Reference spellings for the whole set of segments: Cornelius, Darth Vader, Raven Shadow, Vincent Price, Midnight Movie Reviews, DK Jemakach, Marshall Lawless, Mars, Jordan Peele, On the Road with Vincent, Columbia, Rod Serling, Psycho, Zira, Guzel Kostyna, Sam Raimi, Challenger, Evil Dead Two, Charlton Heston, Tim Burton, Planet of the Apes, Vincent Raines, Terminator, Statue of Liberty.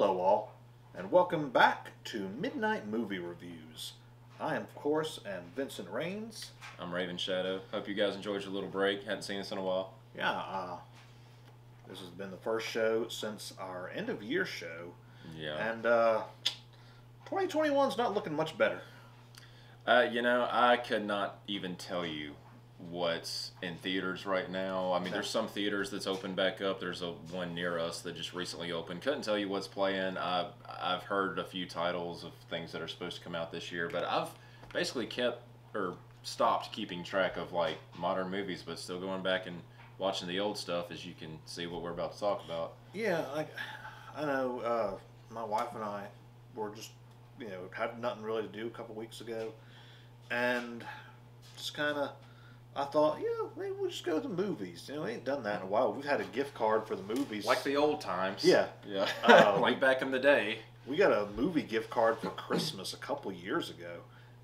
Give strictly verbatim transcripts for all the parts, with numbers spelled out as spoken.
Hello all, and welcome back to Midnight Movie Reviews. I am, of course, and Vincent Raines. I'm Raven Shadow. Hope you guys enjoyed your little break. Hadn't seen this in a while. Yeah, uh, this has been the first show since our end-of-year show. Yeah. And uh, twenty twenty-one's not looking much better. Uh, you know, I could not even tell you what's in theaters right now. I mean, there's some theaters that's opened back up. There's a one near us that just recently opened. Couldn't tell you what's playing. I've, I've heard a few titles of things that are supposed to come out this year, but I've basically kept or stopped keeping track of like modern movies, but still going back and watching the old stuff, as you can see what we're about to talk about. Yeah, like I know uh, my wife and I were just, you know, had nothing really to do a couple weeks ago, and just kind of, I thought, you know, maybe we'll just go to the movies. You know, we ain't done that in a while. We've had a gift card for the movies. Like the old times. Yeah. Yeah. Uh, like back in the day. We got a movie gift card for Christmas a couple years ago.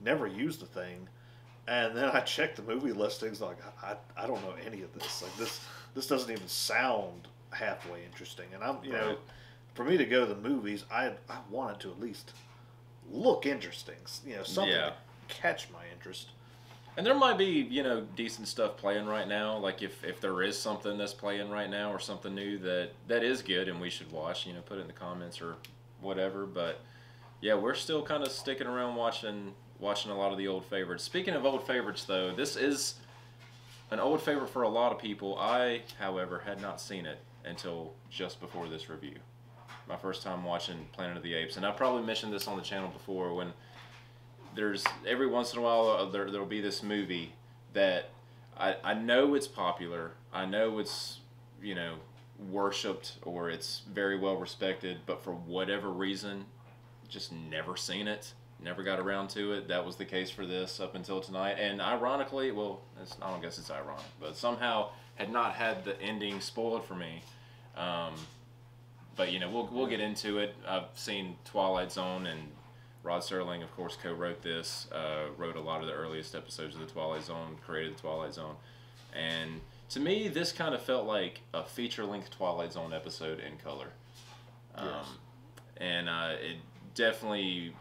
Never used the thing. And then I checked the movie listings, like, I, I don't know any of this. Like, this this doesn't even sound halfway interesting. And I'm, you right. know, for me to go to the movies, I, I wanted to at least look interesting. You know, something yeah. to catch my interest. And there might be, you know, decent stuff playing right now. Like, if, if there is something that's playing right now or something new that, that is good and we should watch, you know, put it in the comments or whatever. But, yeah, we're still kind of sticking around watching watching a lot of the old favorites. Speaking of old favorites, though, this is an old favorite for a lot of people. I, however, had not seen it until just before this review. My first time watching Planet of the Apes. And I probably mentioned this on the channel before when... There's every once in a while uh, there there'll be this movie that I I know it's popular, I know it's, you know, worshipped or it's very well respected, but for whatever reason, just never seen it, never got around to it. That was the case for this up until tonight, and ironically, well, it's, I don't guess it's ironic, but somehow had not had the ending spoiled for me. Um, but you know, we'll we'll get into it. I've seen Twilight Zone and. Rod Serling, of course, co-wrote this, uh, wrote a lot of the earliest episodes of The Twilight Zone, created The Twilight Zone. And to me, this kind of felt like a feature-length Twilight Zone episode in color. Um, yes. And uh, it definitely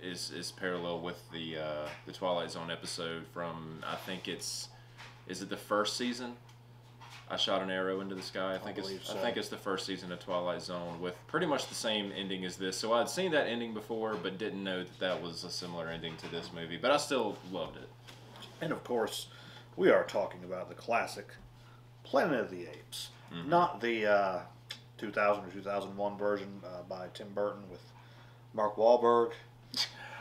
is, is parallel with the, uh, the Twilight Zone episode from, I think it's, is it the first season? I Shot an Arrow into the Sky. I think I it's so. I think it's the first season of Twilight Zone with pretty much the same ending as this. So I'd seen that ending before, but didn't know that that was a similar ending to this movie. But I still loved it. And of course, we are talking about the classic Planet of the Apes, mm-hmm. not the uh, two thousand or two thousand one version uh, by Tim Burton with Mark Wahlberg.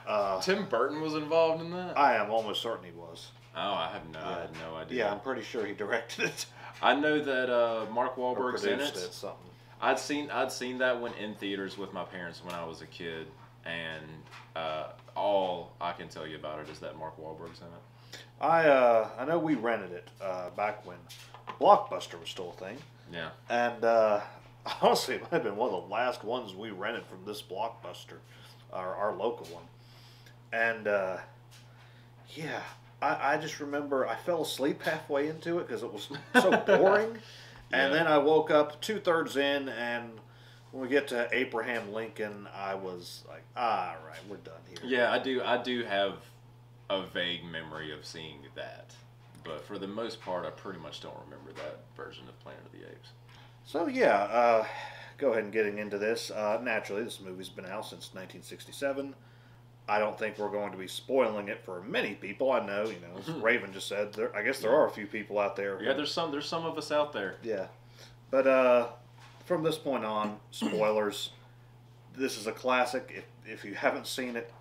Uh, Tim Burton was involved in that? I am almost certain he was. Oh, I have no, yeah. I had no idea. Yeah, I'm pretty sure he directed it. I know that uh, Mark Wahlberg's in it. it something. I'd seen I'd seen that one in theaters with my parents when I was a kid, and uh, all I can tell you about it is that Mark Wahlberg's in it. I uh, I know we rented it uh, back when Blockbuster was still a thing. Yeah. And uh, honestly, it might have been one of the last ones we rented from this Blockbuster, our our local one. And uh, yeah. I, I just remember I fell asleep halfway into it because it was so boring. yeah. And then I woke up two-thirds in, and when we get to Abraham Lincoln, I was like, ah, all right, we're done here. Yeah, I do, I do have a vague memory of seeing that. But for the most part, I pretty much don't remember that version of Planet of the Apes. So, yeah, uh, go ahead and getting into this. Uh, naturally, this movie's been out since nineteen sixty-seven. I don't think we're going to be spoiling it for many people. I know, you know, as Raven just said, there, I guess there yeah. are a few people out there. Who, yeah, there's some, there's some of us out there. Yeah. But uh, from this point on, spoilers, this is a classic. If, if you haven't seen it,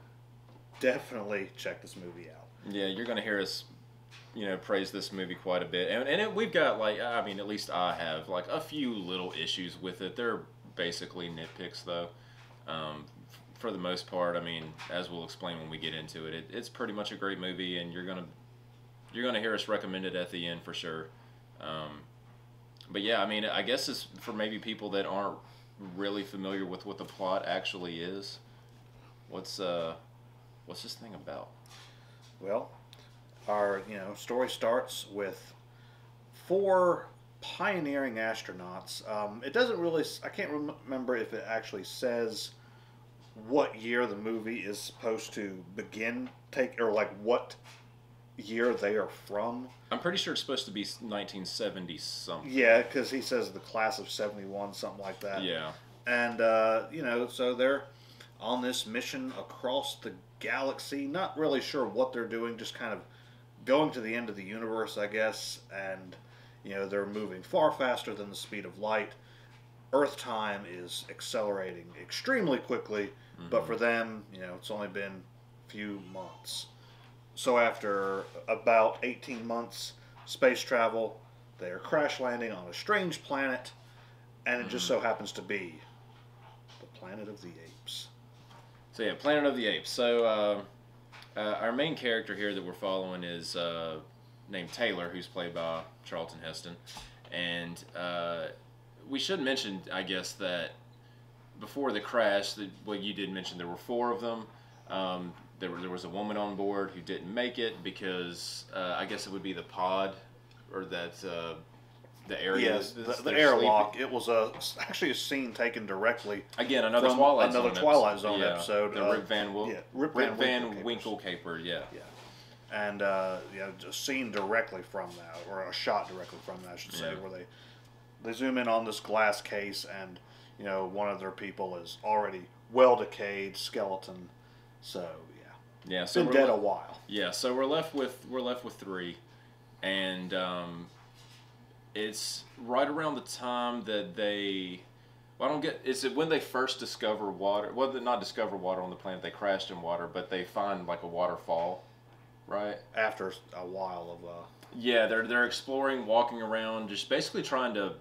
definitely check this movie out. Yeah, you're going to hear us, you know, praise this movie quite a bit. And, and it, we've got, like, I mean, at least I have, like, a few little issues with it. They're basically nitpicks, though. Um For the most part, I mean, as we'll explain when we get into it, it it's pretty much a great movie, and you're gonna you're gonna hear us recommend it at the end for sure. Um, but yeah, I mean, I guess it's for maybe people that aren't really familiar with what the plot actually is. What's uh, what's this thing about? Well, our you know story starts with four pioneering astronauts. Um, it doesn't really, I can't rem remember if it actually says what year the movie is supposed to begin, take, or like what year they are from. I'm pretty sure it's supposed to be nineteen seventy something. Yeah, because he says the class of seventy-one, something like that. Yeah. And, uh, you know, so they're on this mission across the galaxy, not really sure what they're doing, just kind of going to the end of the universe, I guess, and, you know, they're moving far faster than the speed of light. Earth time is accelerating extremely quickly, mm-hmm. but for them, you know, it's only been a few months. So after about eighteen months space travel, they are crash landing on a strange planet, and it mm-hmm. just so happens to be the Planet of the Apes. So yeah, Planet of the Apes. So uh, uh, our main character here that we're following is uh, named Taylor, who's played by Charlton Heston, and uh, we should mention, I guess, that before the crash, that well, you did mention there were four of them. Um, there, there was a woman on board who didn't make it because uh, I guess it would be the pod or that uh, the area. Yes, the, the airlock. Sleeping. It was a actually a scene taken directly again another Twilight another Zone Twilight Zone episode. Yeah, the uh, Rip Van Winkle. Yeah, Rip, Rip Van, Van Winkle caper. Yeah. Yeah. And uh, you know, a scene directly from that, or a shot directly from that, I should say, yeah. where they. They zoom in on this glass case, and you know one of their people is already well decayed skeleton. So yeah, yeah, so been dead a while. Yeah, so we're left with we're left with three, and um, it's right around the time that they. Well, I don't get. Is it when they first discover water? Well, they not discover water on the planet. They crashed in water, but they find like a waterfall, right? After a while of. Uh, yeah, they're they're exploring, walking around, just basically trying to.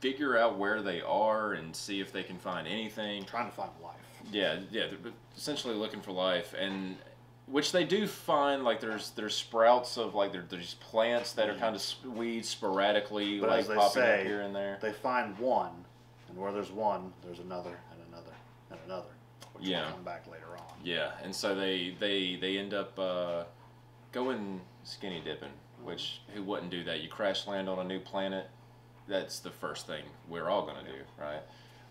Figure out where they are and see if they can find anything. Trying to find life. Yeah, yeah. They're essentially looking for life, and which they do find. Like there's there's sprouts of like there, there's plants that are kind of weeds sporadically, but like popping say, up here and there. They find one, and where there's one, there's another and another and another. Which yeah. will come back later on. Yeah, and so they they they end up uh, going skinny dipping, which who wouldn't do that? You crash land on a new planet. That's the first thing we're all going to do, right?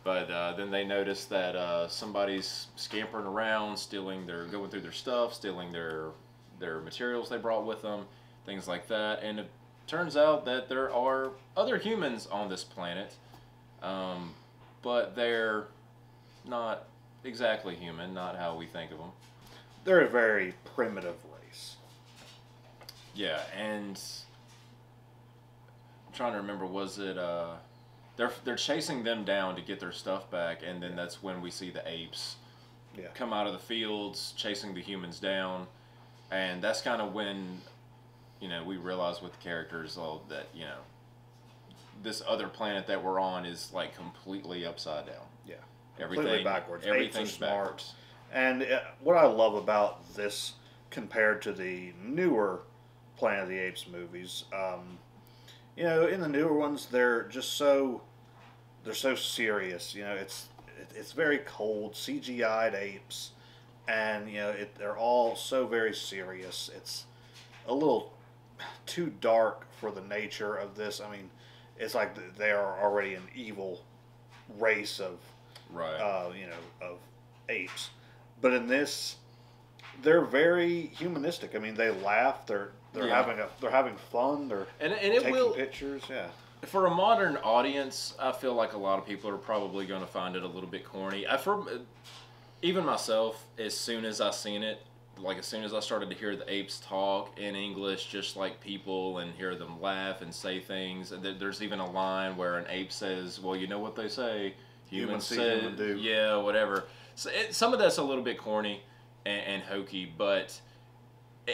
But uh, then they notice that uh, somebody's scampering around, stealing their, going through their stuff, stealing their, their materials they brought with them, things like that. And it turns out that there are other humans on this planet, um, but they're not exactly human, not how we think of them. They're a very primitive race. Yeah, and... trying to remember, was it uh they're they're chasing them down to get their stuff back, and then that's when we see the apes yeah. come out of the fields chasing the humans down, and that's kind of when you know we realize with the characters all that you know this other planet that we're on is like completely upside down. Yeah, everything completely backwards. Everything's backwards. And uh, what I love about this compared to the newer Planet of the Apes movies. Um, You know, in the newer ones, they're just so they're so serious. You know, it's it's very cold, C G I'd apes, and you know, it, they're all so very serious. It's a little too dark for the nature of this. I mean, it's like they are already an evil race of, right. uh, you know, of apes. But in this, they're very humanistic. I mean, they laugh. They're They're yeah. having a, they're having fun. They're and, and it taking will, pictures. Yeah. For a modern audience, I feel like a lot of people are probably going to find it a little bit corny. I, for, even myself, as soon as I seen it, like as soon as I started to hear the apes talk in English, just like people, and hear them laugh and say things. And there's even a line where an ape says, "Well, you know what they say, humans say, human do. yeah, whatever." So it, some of that's a little bit corny and, and hokey, but.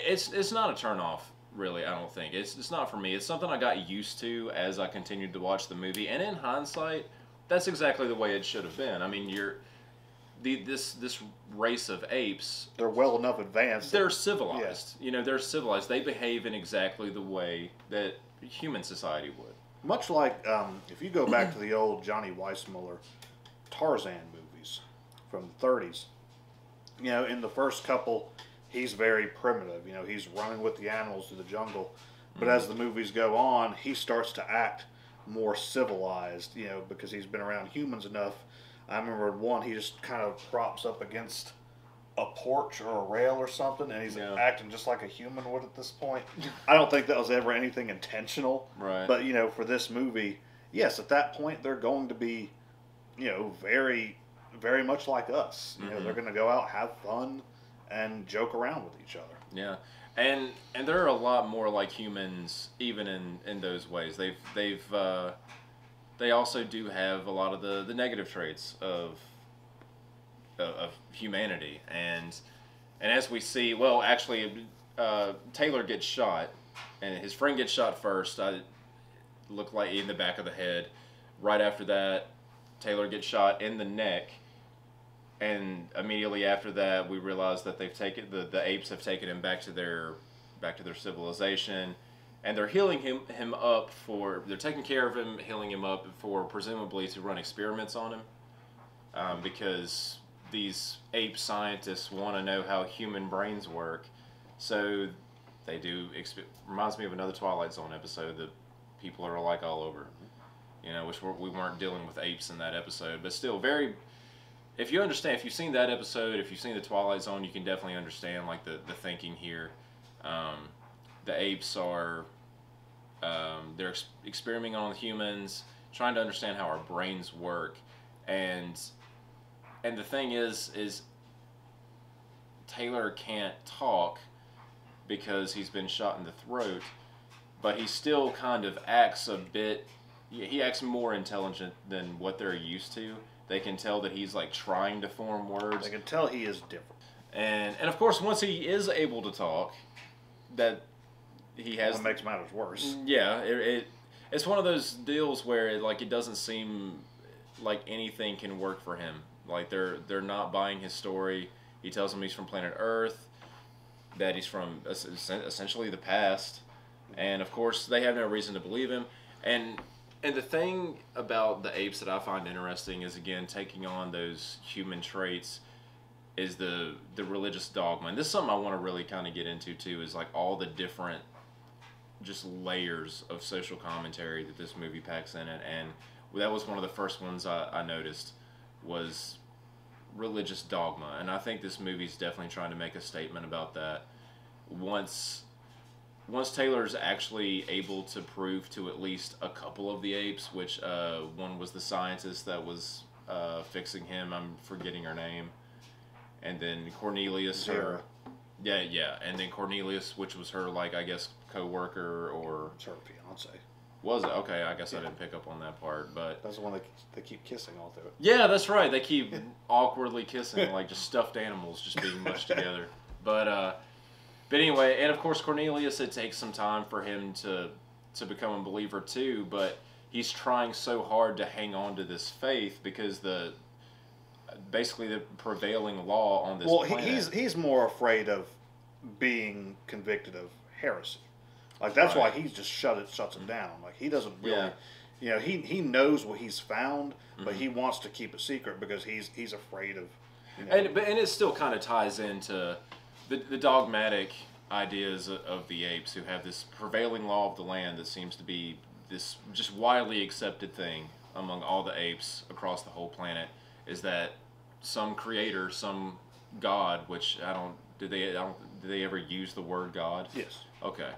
It's it's not a turnoff, really. I don't think it's it's not for me. It's something I got used to as I continued to watch the movie, and in hindsight, that's exactly the way it should have been. I mean, you're the this this race of apes. They're well enough advanced. They're civilized. Yeah. You know, they're civilized. They behave in exactly the way that human society would. Much like um, if you go back to the old Johnny Weissmuller Tarzan movies from the thirties. You know, in the first couple. He's very primitive, you know, he's running with the animals through the jungle. But mm-hmm. as the movies go on, he starts to act more civilized, you know, because he's been around humans enough. I remember one, he just kind of props up against a porch or a rail or something, and he's yeah. acting just like a human would at this point. I don't think that was ever anything intentional. Right. But, you know, for this movie, yes, at that point, they're going to be, you know, very, very much like us. You mm-hmm. know, they're going to go out, have fun, and joke around with each other. Yeah. And and they're a lot more like humans, even in, in those ways. They've they've uh, they also do have a lot of the, the negative traits of uh, of humanity. And and as we see, well, actually, uh, Taylor gets shot, and his friend gets shot first. I look like in the back of the head. Right after that, Taylor gets shot in the neck. And immediately after that, we realize that they've taken the, the apes have taken him back to their back to their civilization, and they're healing him him up for they're taking care of him, healing him up for presumably to run experiments on him, um, because these ape scientists want to know how human brains work, so they do. Exp- reminds me of another Twilight Zone episode that people are like all over, you know, which we're, we weren't dealing with apes in that episode, but still very. If you understand, if you've seen that episode, if you've seen the Twilight Zone, you can definitely understand like the, the thinking here. Um, the apes are um, they're ex experimenting on humans, trying to understand how our brains work, and and the thing is is Taylor can't talk because he's been shot in the throat, but he still kind of acts a bit. He acts more intelligent than what they're used to. They can tell that he's like trying to form words. They can tell he is different. And and of course, once he is able to talk, that he has. Well, it makes matters worse. Yeah, it, it it's one of those deals where it, like it doesn't seem like anything can work for him. Like they're they're not buying his story. He tells them he's from planet Earth, that he's from essentially the past, and of course they have no reason to believe him. And. And the thing about the apes that I find interesting is, again, taking on those human traits is the the religious dogma. And this is something I want to really kind of get into, too, is like all the different just layers of social commentary that this movie packs in it. And that was one of the first ones I, I noticed was religious dogma. And I think this movie's definitely trying to make a statement about that once... Once Taylor's actually able to prove to at least a couple of the apes, which uh, one was the scientist that was uh, fixing him, I'm forgetting her name, and then Cornelius, Zira. Her, yeah, yeah, and then Cornelius, which was her, like, I guess, co-worker, or... It's her fiance. Was it? Okay, I guess yeah. I didn't pick up on that part, but... That's the one that they keep kissing all through it. Yeah, that's right, they keep awkwardly kissing, like, just stuffed animals just being mushed together, but, uh... But anyway, and of course Cornelius, it takes some time for him to to become a believer too, but he's trying so hard to hang on to this faith because the basically the prevailing law on this planet. Well, he's he's more afraid of being convicted of heresy. Like that's right. why he's just shut it shuts it down. Like he doesn't really yeah. you know, he he knows what he's found, mm-hmm. but he wants to keep it secret because he's he's afraid of you know, And but and it still kind of ties into The, the dogmatic ideas of the apes who have this prevailing law of the land that seems to be this just widely accepted thing among all the apes across the whole planet is that some creator, some god, which I don't, did they, I don't, did they ever use the word god? Yes. Okay.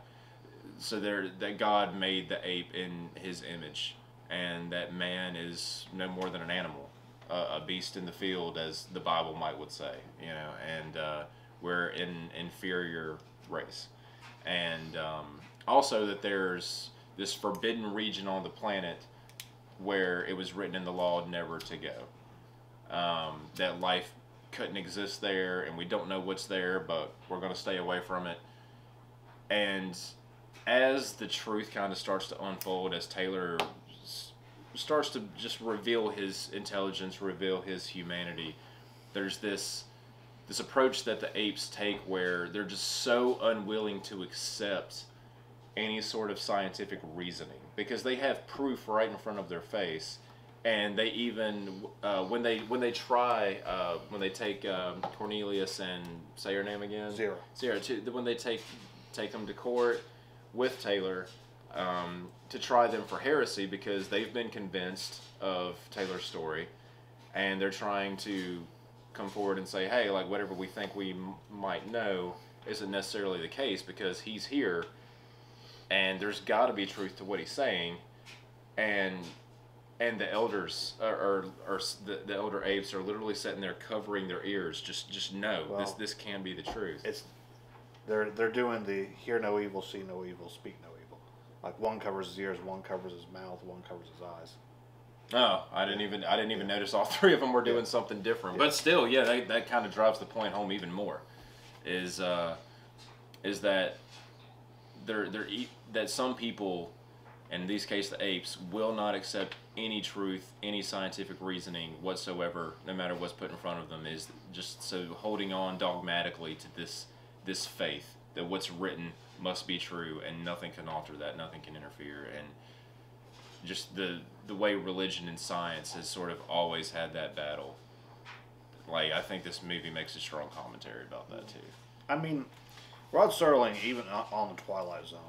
So there, that God made the ape in his image, and that man is no more than an animal, uh, a beast in the field, as the Bible might would say, you know, and, uh, we're an inferior race. And um, also that there's this forbidden region on the planet where it was written in the law never to go. Um, that life couldn't exist there, and we don't know what's there, but we're going to stay away from it. And as the truth kind of starts to unfold, as Taylor s starts to just reveal his intelligence, reveal his humanity, there's this... This approach that the apes take where they're just so unwilling to accept any sort of scientific reasoning because they have proof right in front of their face, and they even uh, when they when they try uh, when they take um, Cornelius and say her name again Zira Zira to, when they take take them to court with Taylor, um, to try them for heresy because they've been convinced of Taylor's story, and they're trying to come forward and say, hey, like, whatever we think we m might know isn't necessarily the case because he's here, and there's got to be truth to what he's saying, and and the elders or or the, the elder apes are literally sitting there covering their ears, just just no, well, this this can be the truth. It's they're they're doing the hear no evil, see no evil, speak no evil. Like one covers his ears, one covers his mouth, one covers his eyes. Oh, I didn't even I didn't even yeah. notice all three of them were doing yeah. something different. Yeah. But still, yeah, they, that kind of drives the point home even more. Is uh, is that they're they're e that some people, and in this case the apes, will not accept any truth, any scientific reasoning whatsoever, no matter what's put in front of them. Is just so holding on dogmatically to this this faith that what's written must be true and nothing can alter that, nothing can interfere, and just the the way religion and science has sort of always had that battle. Like, I think this movie makes a strong commentary about that too. I mean, Rod Serling, even on the Twilight Zone,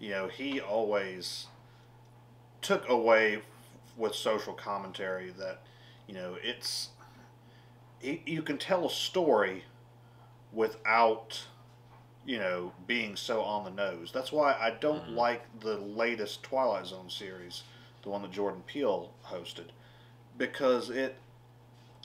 you know, he always took away with social commentary that, you know, it's it, you can tell a story without, you know, being so on the nose. That's why I don't mm-hmm. like the latest Twilight Zone series, the one that Jordan Peele hosted, because it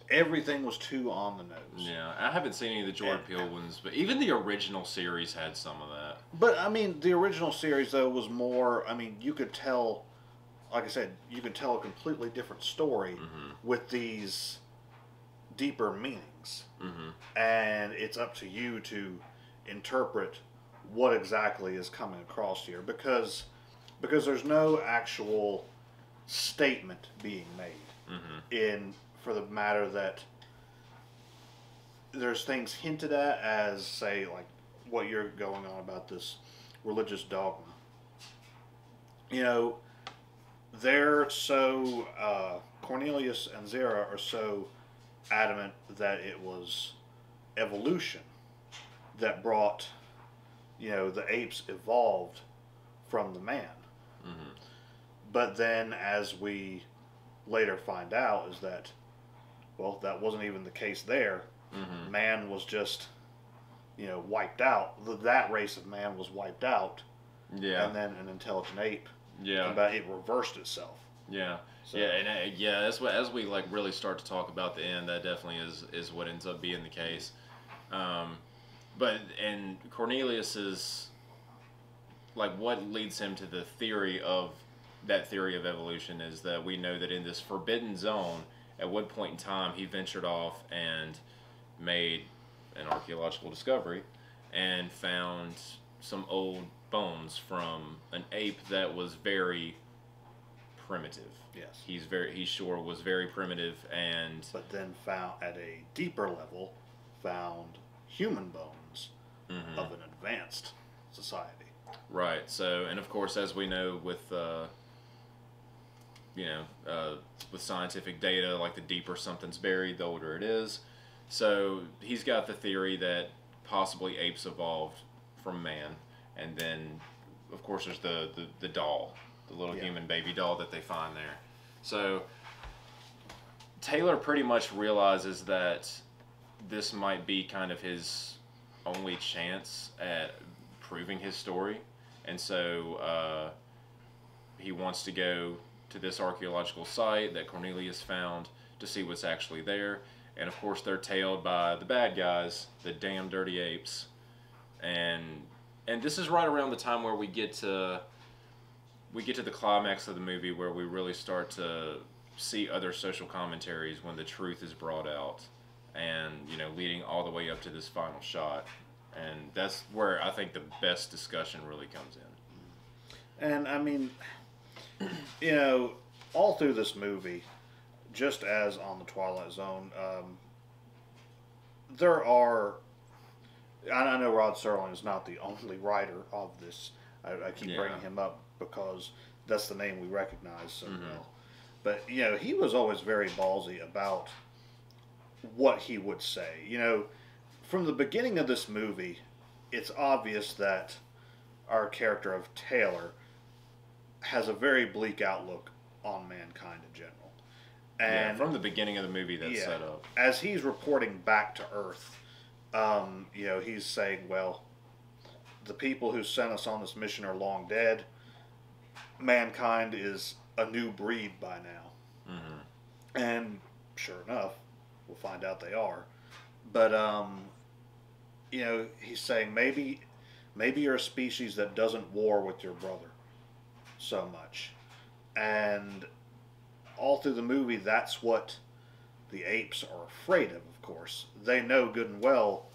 everything was too on the nose. Yeah, I haven't seen any of the Jordan and, Peele ones, but even the original series had some of that. But, I mean, the original series, though, was more, I mean, you could tell, like I said, you could tell a completely different story mm-hmm. with these deeper meanings. Mm-hmm. And it's up to you to interpret what exactly is coming across here, because because there's no actual statement being made mm-hmm. in for the matter that there's things hinted at as, say, like what you're going on about this religious dogma. You know, they're so uh, Cornelius and Zira are so adamant that it was evolution that brought, you know, the apes evolved from the man. Mm-hmm. But then, as we later find out, is that, well, that wasn't even the case there. Mm-hmm. Man was just, you know, wiped out. The, that race of man was wiped out. Yeah. And then an intelligent ape. Yeah. But it reversed itself. Yeah. So. Yeah, and uh, yeah, that's what as we like really start to talk about the end, that definitely is is what ends up being the case. Um, but and Cornelius is like what leads him to the theory of that theory of evolution is that we know that in this forbidden zone, at what point in time he ventured off and made an archaeological discovery and found some old bones from an ape that was very primitive. Yes, he's very he sure was very primitive, and but then found at a deeper level found human bones mm-hmm. of an advanced society. Right. So, and of course, as we know with uh, you know uh, with scientific data, like the deeper something's buried, the older it is. So he's got the theory that possibly apes evolved from man, and then of course there's the the, the doll. The little yeah. human baby doll that they find there. So Taylor pretty much realizes that this might be kind of his only chance at proving his story, and so uh, he wants to go to this archaeological site that Cornelius found to see what's actually there, and of course they're tailed by the bad guys, the damn dirty apes, and and this is right around the time where we get to we get to the climax of the movie where we really start to see other social commentaries when the truth is brought out, and, you know, leading all the way up to this final shot. And that's where I think the best discussion really comes in. And, I mean, you know, all through this movie, just as on the Twilight Zone, um, there are, I know Rod Serling is not the only writer of this. I, I keep yeah. bringing him up because that's the name we recognize so mm-hmm. well. But, you know, he was always very ballsy about what he would say. You know, from the beginning of this movie, it's obvious that our character of Taylor has a very bleak outlook on mankind in general. And yeah, from the beginning of the movie that's yeah, set up. As he's reporting back to Earth, um, you know, he's saying, well, the people who sent us on this mission are long dead. Mankind is a new breed by now. Mm-hmm. And sure enough, we'll find out they are. But, um, you know, he's saying maybe, maybe you're a species that doesn't war with your brother so much. And all through the movie, that's what the apes are afraid of, of course. They know good and well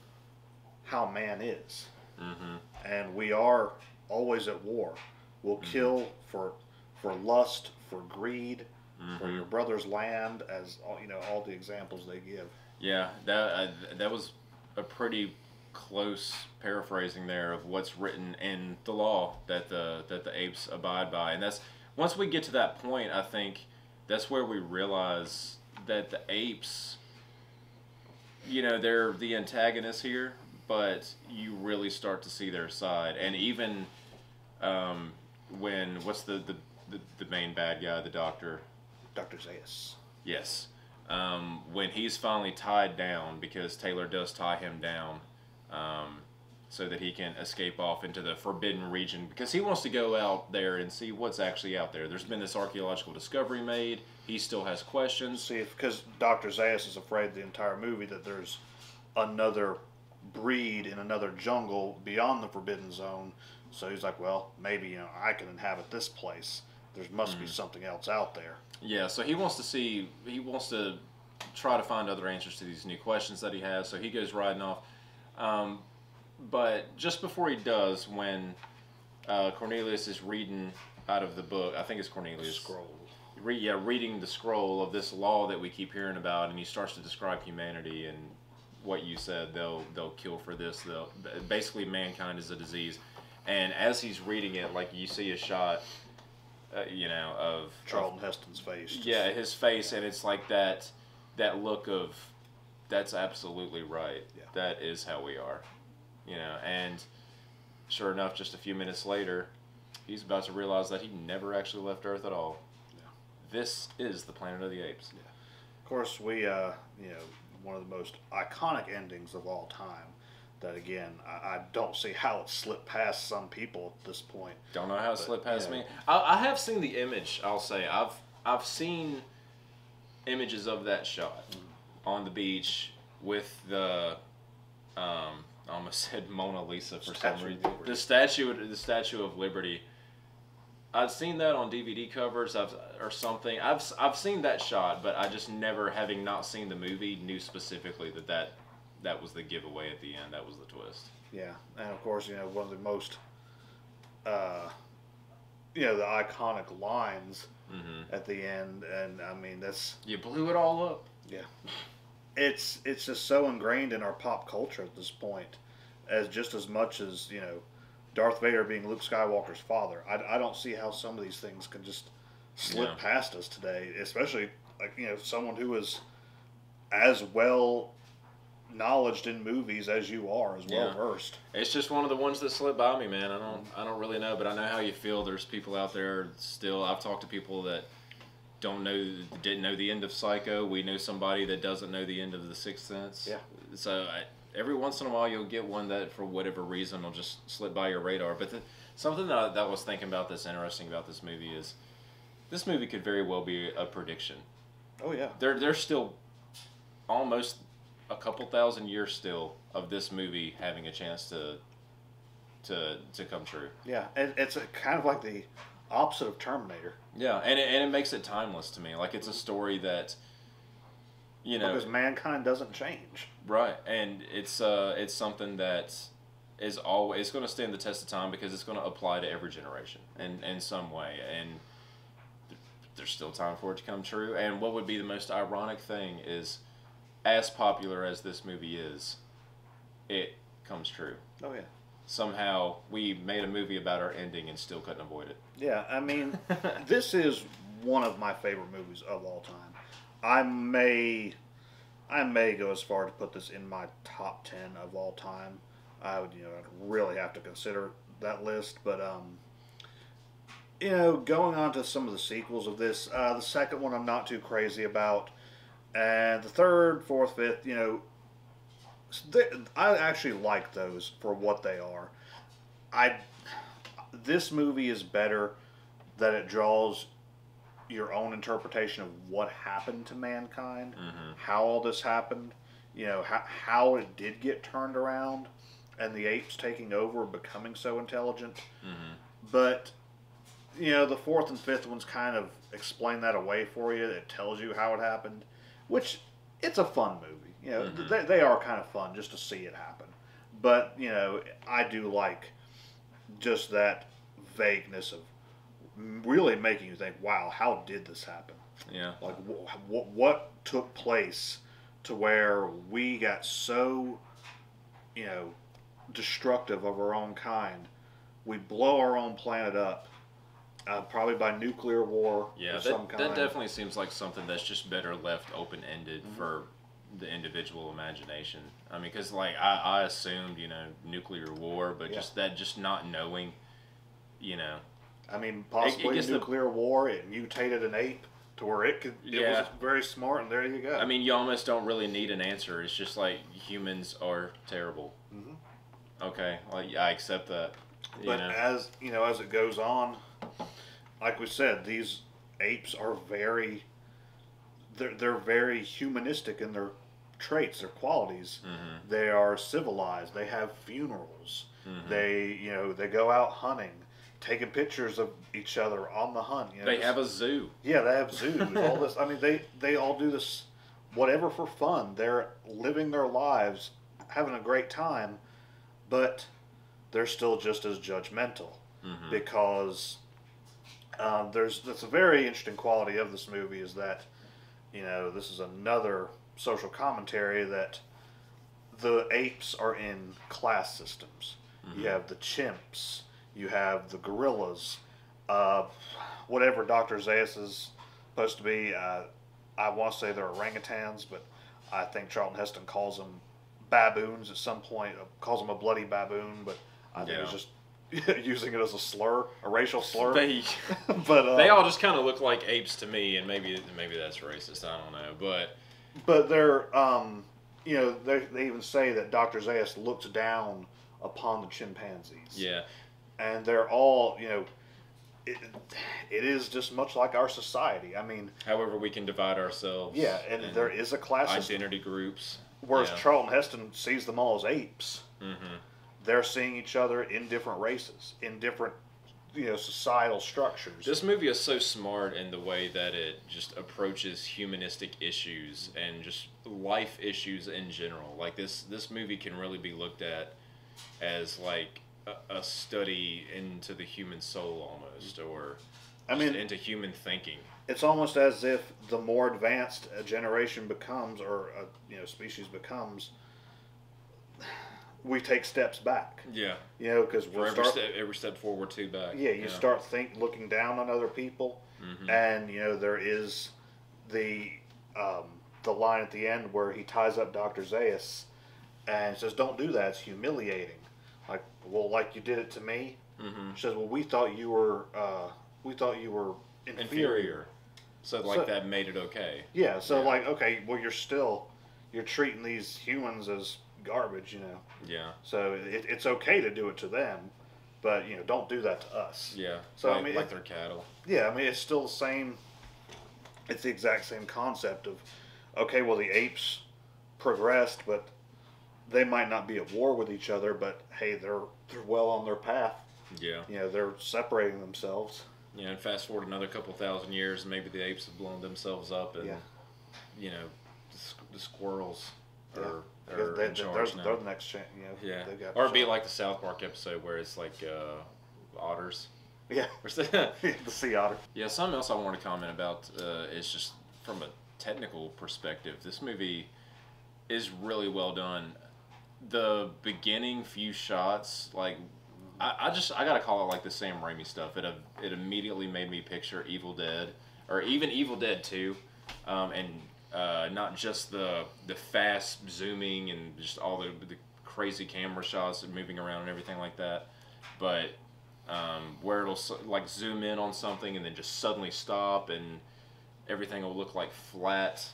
how man is. Mm-hmm. And we are always at war. We'll mm-hmm. kill for for lust, for greed, mm-hmm. for your brother's land, as all, you know, all the examples they give. Yeah, that uh, that was a pretty close paraphrasing there of what's written in the law that the that the apes abide by. And that's once we get to that point, I think that's where we realize that the apes, you know, they're the antagonists here, but you really start to see their side. And even um, when, what's the, the, the, the main bad guy, the doctor? Doctor Zaius. Yes. Um, when he's finally tied down, because Taylor does tie him down um, so that he can escape off into the forbidden region, because he wants to go out there and see what's actually out there. There's been this archaeological discovery made. He still has questions. See, because Doctor Zaius is afraid the entire movie that there's another breed in another jungle beyond the forbidden zone. So he's like, well, maybe, you know, I can inhabit this place. There must mm-hmm. be something else out there. Yeah, so he wants to see, he wants to try to find other answers to these new questions that he has. So he goes riding off. Um, But just before he does, when uh, Cornelius is reading out of the book, I think it's Cornelius. Scroll. Re yeah, reading the scroll of this law that we keep hearing about, and he starts to describe humanity and what you said, they'll they'll kill for this. They'll, basically, mankind is a disease. And as he's reading it, like you see a shot, uh, you know, of Charlton Heston's face. Just, yeah, his face, and it's like that that look of, that's absolutely right. Yeah. That is how we are. You know, and sure enough, just a few minutes later, he's about to realize that he never actually left Earth at all. Yeah. This is the Planet of the Apes. Yeah. Of course, we, uh, you know, one of the most iconic endings of all time that, again, I, I don't see how it slipped past some people at this point. Don't know how but, it slipped past yeah. me. I, I have seen the image, I'll say. I've, I've seen images of that shot mm. on the beach with the... Um, I almost said Mona Lisa for some reason. The statue, the Statue of Liberty. I've seen that on D V D covers I've, or something. I've I've seen that shot, but I just never, having not seen the movie, knew specifically that that, that was the giveaway at the end. That was the twist. Yeah, and of course, you know, one of the most, uh, you know, the iconic lines mm-hmm. at the end, and I mean that's you blew it all up. Yeah. It's it's just so ingrained in our pop culture at this point, as just as much as, you know, Darth Vader being Luke Skywalker's father. I, I don't see how some of these things can just slip yeah. past us today, especially like, you know, someone who is as well knowledged in movies as you are, as yeah. well versed. It's just one of the ones that slipped by me, man. I don't I don't really know, but I know how you feel. There's people out there still. I've talked to people that. Don't know, didn't know the end of Psycho. We know somebody that doesn't know the end of The Sixth Sense. Yeah. So I, every once in a while, you'll get one that, for whatever reason, will just slip by your radar. But the, something that I, that I was thinking about that's interesting about this movie is, this movie could very well be a prediction. Oh yeah. There, there's still almost a couple thousand years still of this movie having a chance to to to come true. Yeah, and it's a, kind of like the opposite of Terminator. Yeah, and it, and it makes it timeless to me. Like, it's a story that, you know... Because mankind doesn't change. Right, and it's uh, it's something that is always... It's going to stand the test of time because it's going to apply to every generation in, in some way, and there's still time for it to come true. And what would be the most ironic thing is, as popular as this movie is, it comes true. Oh, yeah. Somehow we made a movie about our ending and still couldn't avoid it. Yeah, I mean, this is one of my favorite movies of all time. I may, I may go as far to put this in my top ten of all time. I would, you know, I'd really have to consider that list, but um, you know, going on to some of the sequels of this, uh, the second one I'm not too crazy about, and the third, fourth, fifth, you know, they, I actually like those for what they are. I this movie is better that it draws your own interpretation of what happened to mankind, mm-hmm. how all this happened, you know, how, how it did get turned around, and the apes taking over and becoming so intelligent. Mm-hmm. But, you know, the fourth and fifth ones kind of explain that away for you. It tells you how it happened, which, it's a fun movie. You know, mm-hmm. they, they are kind of fun just to see it happen. But, you know, I do like just that vagueness of really making you think, wow, how did this happen? Yeah. Like, wh wh what took place to where we got so, you know, destructive of our own kind. We blow our own planet up, uh, probably by nuclear war yeah, of that, some kind. That definitely seems like something that's just better left open-ended mm-hmm. for the individual imagination. I mean, because, like, I, I assumed, you know, nuclear war, but yeah. just that, just not knowing, you know. I mean, possibly it, it nuclear the, war, it mutated an ape to where it could, it yeah. was very smart, and there you go. I mean, you almost don't really need an answer. It's just like, humans are terrible. Mm-hmm. Okay, like, I accept that. But you know. as you know, as it goes on, like we said, these apes are very they're they're very humanistic in their traits, their qualities. Mm-hmm. They are civilized, they have funerals, mm-hmm. they you know, they go out hunting, taking pictures of each other on the hunt. You know, they have a zoo. Yeah, they have zoos, all this. I mean, they, they all do this whatever for fun. They're living their lives, having a great time, but they're still just as judgmental mm-hmm. because um, there's that's a very interesting quality of this movie, is that, you know, this is another social commentary that the apes are in class systems. Mm-hmm. You have the chimps, you have the gorillas, uh, whatever Doctor Zaius is supposed to be. Uh, I want to say they're orangutans, but I think Charlton Heston calls them baboons at some point, uh, calls them a bloody baboon, but I think yeah. it's just using it as a slur, a racial slur. They, but, um, they all just kind of look like apes to me, and maybe maybe that's racist. I don't know, but but they're um, you know they they even say that Doctor Zaius looks down upon the chimpanzees. Yeah, and they're all you know. It, it is just much like our society. I mean, however we can divide ourselves. Yeah, and, and there is a class identity system. Groups. Whereas yeah. Charlton Heston sees them all as apes. Mm-hmm. They're seeing each other in different races, in different, you know, societal structures. This movie is so smart in the way that it just approaches humanistic issues and just life issues in general. Like, this, this movie can really be looked at as, like, a, a study into the human soul almost, or I mean, into human thinking. It's almost as if the more advanced a generation becomes, or a you know species becomes, we take steps back. Yeah. You know, because we're every step, every step forward, two back. Yeah, you yeah. start think looking down on other people, mm-hmm. and you know there is the um, the line at the end where he ties up Doctor Zaius and says, "Don't do that. It's humiliating." Like, well, like you did it to me. Mm-hmm. She says, "Well, we thought you were uh, we thought you were inferior." inferior. So, like, so, that made it okay. Yeah, so, yeah. like, okay, well, you're still, you're treating these humans as garbage, you know. Yeah. So, it, it's okay to do it to them, but, you know, don't do that to us. Yeah, so, like, I mean, like it, they're cattle. Yeah, I mean, it's still the same, it's the exact same concept of, okay, well, the apes progressed, but they might not be at war with each other, but, hey, they're, they're well on their path. Yeah. You know, they're separating themselves. You know, and fast forward another couple thousand years, and maybe the apes have blown themselves up, and yeah. you know, the, squ the squirrels are, yeah. are they, in they, charge now. They're the next, you know, yeah. Got or it'd be like the South Park episode where it's like uh, otters. Yeah. the sea otter. Yeah. Something else I want to comment about uh, is just from a technical perspective, this movie is really well done. The beginning few shots, like. I, I just I gotta call it like the Sam Raimi stuff. It it immediately made me picture Evil Dead, or even Evil Dead Two, um, and uh, not just the the fast zooming and just all the, the crazy camera shots and moving around and everything like that, but um, where it'll like zoom in on something and then just suddenly stop and everything will look like flat.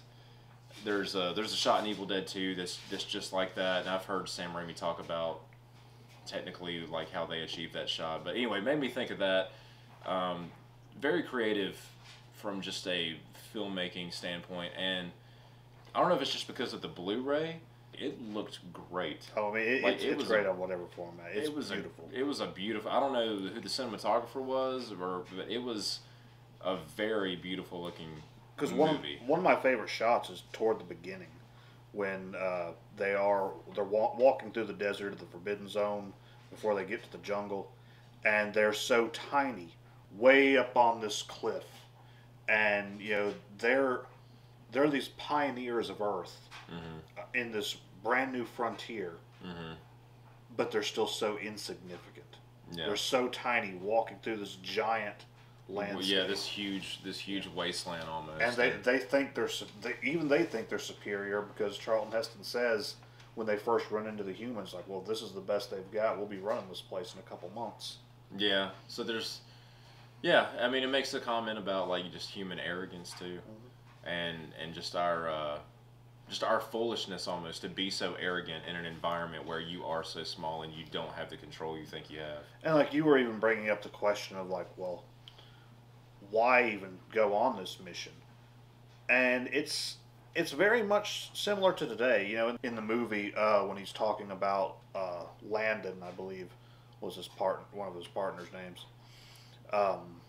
There's a, there's a shot in Evil Dead Two that's, that's just like that, and I've heard Sam Raimi talk about technically like how they achieved that shot. But anyway, made me think of that. Um, very creative from just a filmmaking standpoint, and I don't know if it's just because of the Blu-ray, it looked great. Oh, I mean, it, like, it's, it it's was great a, on whatever format. It's it was beautiful. A, it was a beautiful. I don't know who the cinematographer was, or but it was a very beautiful looking movie. Because one one of my favorite shots is toward the beginning, when uh, they are they're walk, walking through the desert of the Forbidden Zone before they get to the jungle, and they're so tiny, way up on this cliff, and you know they're. They're these pioneers of Earth mm-hmm. in this brand new frontier, mm-hmm. but they're still so insignificant. Yeah. They're so tiny, walking through this giant landscape. Well, yeah, this huge, this huge yeah. wasteland almost. And they, they think they're they, even they think they're superior because Charlton Heston says when they first run into the humans, like, well, this is the best they've got. We'll be running this place in a couple months. Yeah. So there's, yeah. I mean, it makes a comment about like just human arrogance too. Mm-hmm. And and just our uh, just our foolishness almost to be so arrogant in an environment where you are so small and you don't have the control you think you have. And like you were even bringing up the question of like, well, why even go on this mission? And it's it's very much similar to today. You know, in, in the movie uh, when he's talking about uh, Landon, I believe was his partner, one of his partner's names. Um,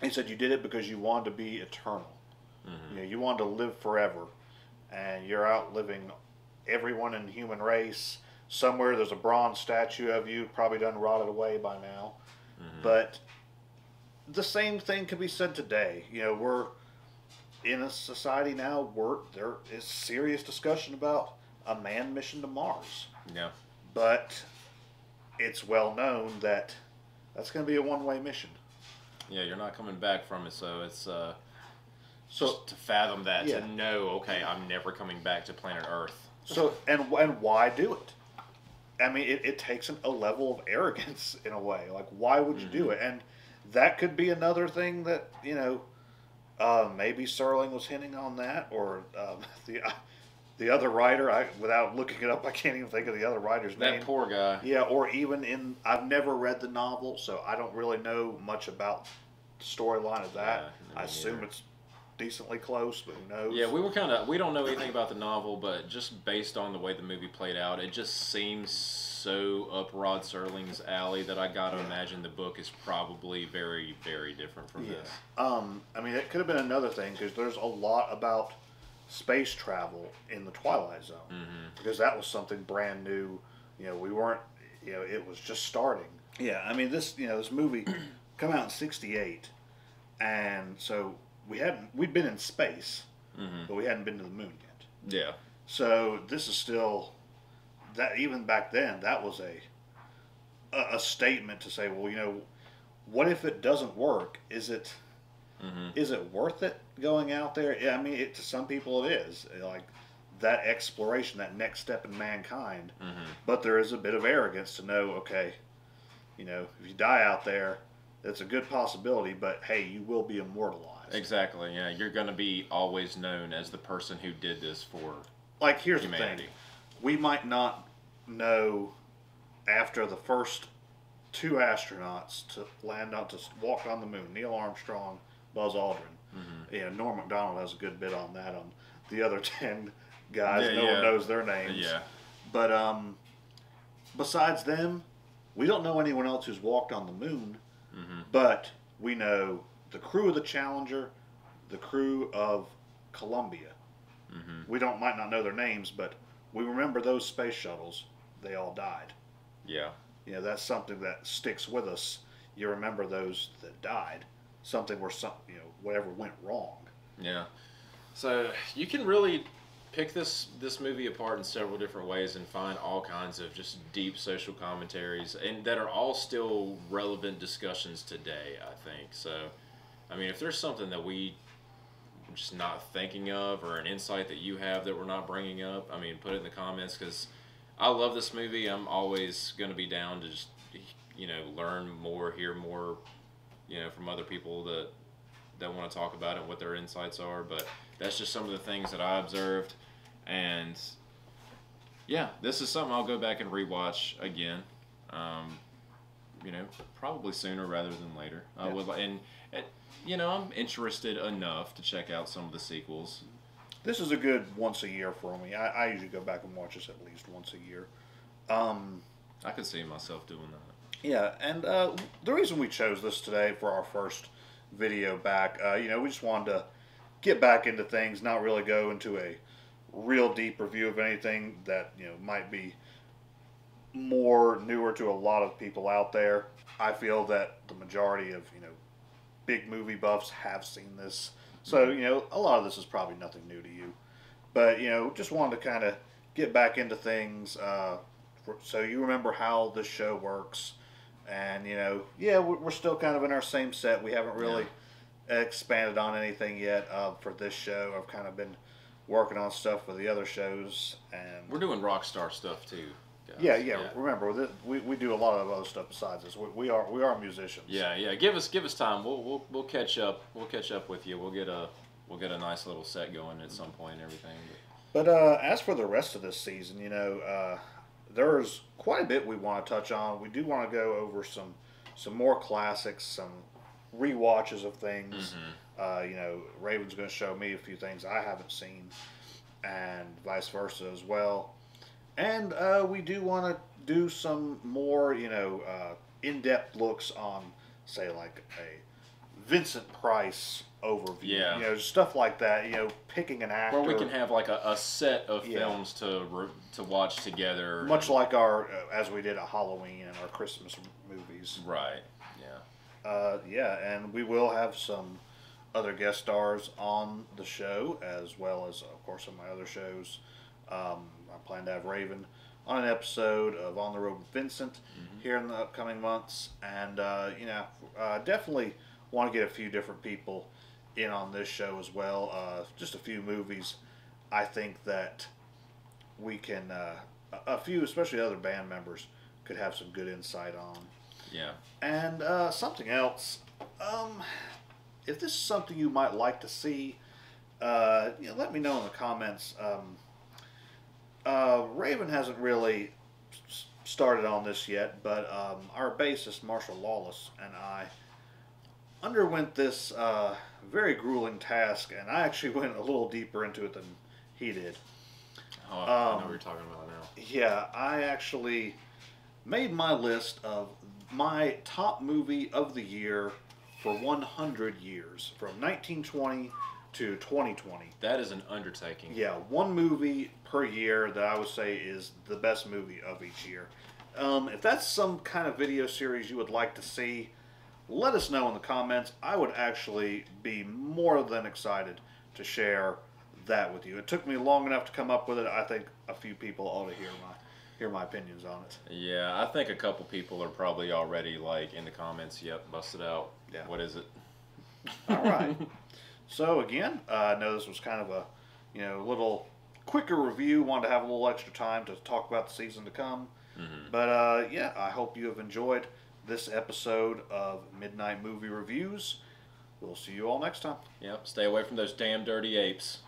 he said you did it because you wanted to be eternal. Mm-hmm. You know, you wanted to live forever, and you're outliving everyone in the human race. Somewhere there's a bronze statue of you, probably done rotted away by now. Mm-hmm. But the same thing can be said today. You know, we're in a society now where there is serious discussion about a manned mission to Mars. Yeah. But it's well known that that's going to be a one-way mission. Yeah, you're not coming back from it, so it's... Uh... So just to fathom that, yeah. to know, okay, I'm never coming back to planet Earth. So and and why do it? I mean, it, it takes an, a level of arrogance in a way. Like, why would you mm-hmm. do it? And that could be another thing that you know, uh, maybe Serling was hinting on that, or um, the uh, the other writer. I without looking it up, I can't even think of the other writer's that name. That poor guy. Yeah, or even in I've never read the novel, so I don't really know much about the storyline of that. Yeah, I assume either. It's. Decently close, but who knows? Yeah, we were kind of, we don't know anything about the novel, but just based on the way the movie played out, it just seems so up Rod Serling's alley that I gotta yeah. imagine the book is probably very, very different from yeah. this. Um, I mean, it could have been another thing, because there's a lot about space travel in the Twilight Zone, mm-hmm. because that was something brand new, you know, we weren't, you know, it was just starting. Yeah, I mean, this, you know, this movie come out in sixty-eight, and so... We hadn't. We'd been in space, mm-hmm. but we hadn't been to the moon yet. Yeah. So this is still that. Even back then, that was a a, a statement to say, well, you know, what if it doesn't work? Is it mm-hmm. is it worth it going out there? Yeah, I mean, it, to some people, it is like that exploration, that next step in mankind. Mm-hmm. But there is a bit of arrogance to know, okay, you know, if you die out there, it's a good possibility, but hey, you will be immortalized. Exactly, yeah. You're going to be always known as the person who did this for like, here's humanity. The thing. We might not know after the first two astronauts to land on, to walk on the moon, Neil Armstrong, Buzz Aldrin. Mm-hmm. Yeah, Norm MacDonald has a good bit on that, on the other ten guys. Yeah, no yeah. one knows their names. Yeah. But um, besides them, we don't know anyone else who's walked on the moon, mm-hmm. but we know... the crew of the Challenger, the crew of Columbia. Mm-hmm. We don't might not know their names, but we remember those space shuttles. They all died. Yeah. You know, that's something that sticks with us. You remember those that died. Something where some, you know, whatever went wrong. Yeah. So you can really pick this this movie apart in several different ways and find all kinds of just deep social commentaries and that are all still relevant discussions today, I think. So. I mean, if there's something that we we're just not thinking of or an insight that you have that we're not bringing up, I mean, put it in the comments because I love this movie. I'm always going to be down to just, you know, learn more, hear more, you know, from other people that that want to talk about it, what their insights are. But that's just some of the things that I observed. And yeah, this is something I'll go back and rewatch again. Um, you know, probably sooner rather than later. Yeah. I would, and, and you know, I'm interested enough to check out some of the sequels. This is a good once a year for me. I, I usually go back and watch this at least once a year. Um, I could see myself doing that. Yeah, and uh, the reason we chose this today for our first video back, uh, you know, we just wanted to get back into things, not really go into a real deep review of anything that, you know, might be more newer to a lot of people out there. I feel that the majority of, you know, big movie buffs have seen this. So, you know, a lot of this is probably nothing new to you. But, you know, just wanted to kind of get back into things uh, for, so you remember how this show works. And, you know, yeah, we're still kind of in our same set. We haven't really yeah. expanded on anything yet uh, for this show. I've kind of been working on stuff for the other shows. And we're doing Rockstar stuff, too. Yeah, yeah, yeah. Remember, we we do a lot of other stuff besides this. We, we are we are musicians. Yeah, yeah. Give us give us time. We'll we'll we'll catch up. We'll catch up with you. We'll get a we'll get a nice little set going at some point and everything. But, but uh, as for the rest of this season, you know, uh, there's quite a bit we want to touch on. We do want to go over some some more classics, some rewatches of things. Mm-hmm. Uh, you know, Raven's going to show me a few things I haven't seen, and vice versa as well. And uh, we do want to do some more, you know, uh, in-depth looks on, say, like a Vincent Price overview. Yeah. You know, stuff like that, you know, picking an actor. Where we can have, like, a, a set of yeah. films to re to watch together. Much and... like our, uh, as we did at Halloween and our Christmas movies. Right, yeah. Uh, yeah, and we will have some other guest stars on the show, as well as, of course, on my other shows. Um... I plan to have Raven on an episode of On the Road with Vincent mm-hmm. here in the upcoming months. And, uh, you know, uh, definitely want to get a few different people in on this show as well. Uh, just a few movies I think that we can, uh, a few, especially other band members, could have some good insight on. Yeah. And uh, something else, um, if this is something you might like to see, uh, you know, let me know in the comments. Um, Uh, Raven hasn't really started on this yet, but um, our bassist, Marshall Lawless, and I underwent this uh, very grueling task, and I actually went a little deeper into it than he did. Oh, I um, know what you're talking about now. Yeah, I actually made my list of my top movie of the year for one hundred years, from nineteen twenty to twenty twenty. That is an undertaking. Yeah, one movie per year that I would say is the best movie of each year. Um, if that's some kind of video series you would like to see, let us know in the comments. I would actually be more than excited to share that with you. It took me long enough to come up with it. I think a few people ought to hear my hear my opinions on it. Yeah, I think a couple people are probably already like in the comments, yep, bust it out. Yeah. What is it? All right. So again, uh, I know this was kind of a, you know, little quicker review. Wanted to have a little extra time to talk about the season to come. Mm-hmm. But uh, yeah, I hope you have enjoyed this episode of Midnight Movie Reviews. We'll see you all next time. Yep, stay away from those damn dirty apes.